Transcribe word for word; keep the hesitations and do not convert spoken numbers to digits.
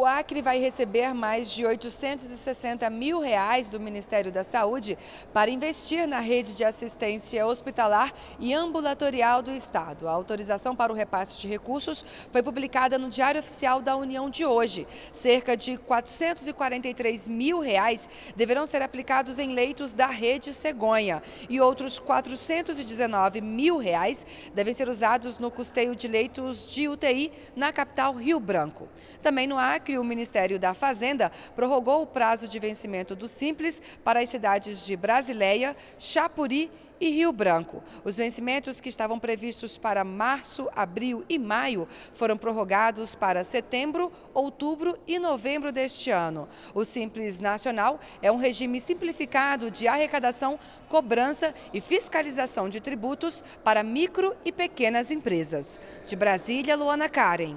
o Acre vai receber mais de oitocentos e sessenta mil reais do Ministério da Saúde para investir na rede de assistência hospitalar e ambulatorial do Estado. A autorização para o repasse de recursos foi publicada no Diário Oficial da União de hoje. Cerca de quatrocentos e quarenta e três mil reais deverão ser aplicados em leitos da Rede Cegonha e outros quatrocentos e dezenove mil reais devem ser usados no custeio de leitos de U T I na capital Rio Branco. Também no Acre, o Ministério da Fazenda prorrogou o prazo de vencimento do Simples para as cidades de Brasiléia, Xapuri e Rio Branco. Os vencimentos que estavam previstos para março, abril e maio foram prorrogados para setembro, outubro e novembro deste ano. O Simples Nacional é um regime simplificado de arrecadação, cobrança e fiscalização de tributos para micro e pequenas empresas. De Brasília, Luana Karen.